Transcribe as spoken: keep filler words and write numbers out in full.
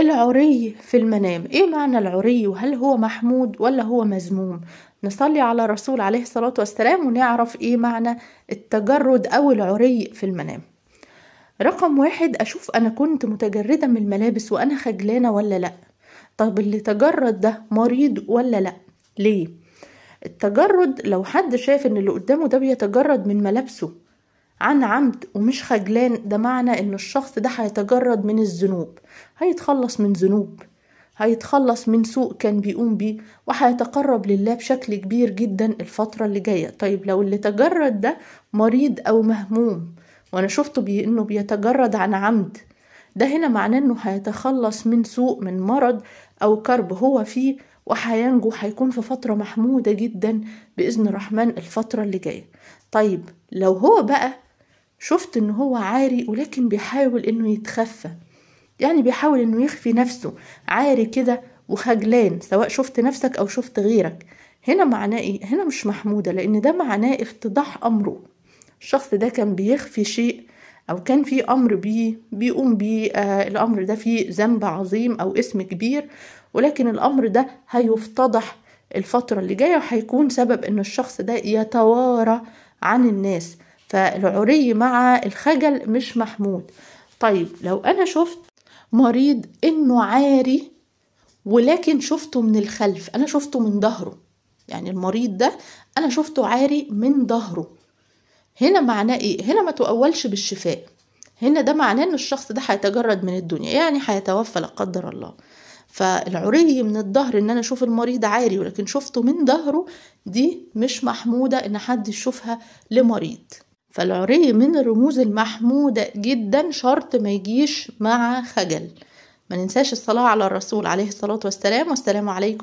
العري في المنام. ايه معنى العري؟ وهل هو محمود ولا هو مذموم؟ نصلي على رسول عليه الصلاة والسلام ونعرف ايه معنى التجرد او العري في المنام. رقم واحد، اشوف انا كنت متجردة من الملابس وانا خجلانة ولا لا. طب اللي تجرد ده مريض ولا لا؟ ليه التجرد؟ لو حد شاف ان اللي قدامه ده بيتجرد من ملابسه عن عمد ومش خجلان، ده معنى ان الشخص ده هيتجرد من الذنوب، هيتخلص من ذنوب، هيتخلص من سوء كان بيقوم بيه، وهيتقرب لله بشكل كبير جدا الفترة اللي جاية. طيب لو اللي تجرد ده مريض او مهموم وانا شفته بي انه بيتجرد عن عمد، ده هنا معناه انه هيتخلص من سوء، من مرض او كرب هو فيه، وهينجو، هيكون في فترة محمودة جدا بإذن الرحمن الفترة اللي جاية. طيب لو هو بقى شفت ان هو عاري ولكن بيحاول انه يتخفى، يعني بيحاول انه يخفي نفسه، عاري كده وخجلان، سواء شفت نفسك او شفت غيرك، هنا معناه ايه؟ هنا مش محمودة، لان ده معناه افتضاح امره. الشخص ده كان بيخفي شيء او كان في امر بيه بيقوم بيه، آه الامر ده فيه ذنب عظيم او اسم كبير، ولكن الامر ده هيفتضح الفترة اللي جاية وهيكون سبب ان الشخص ده يتوارى عن الناس. فالعري مع الخجل مش محمود. طيب لو انا شفت مريض انه عاري ولكن شفته من الخلف، انا شفته من ظهره، يعني المريض ده انا شفته عاري من ظهره، هنا معناه ايه؟ هنا ما تؤولش بالشفاء، هنا ده معناه ان الشخص ده هيتجرد من الدنيا، يعني هيتوفى لا قدر الله. فالعري من الظهر، ان انا اشوف المريض عاري ولكن شفته من ظهره، دي مش محمودة ان حد يشوفها لمريض. فالعري من الرموز المحمودة جدا، شرط ما يجيش مع خجل. ما ننساش الصلاة على الرسول عليه الصلاة والسلام. والسلام عليكم.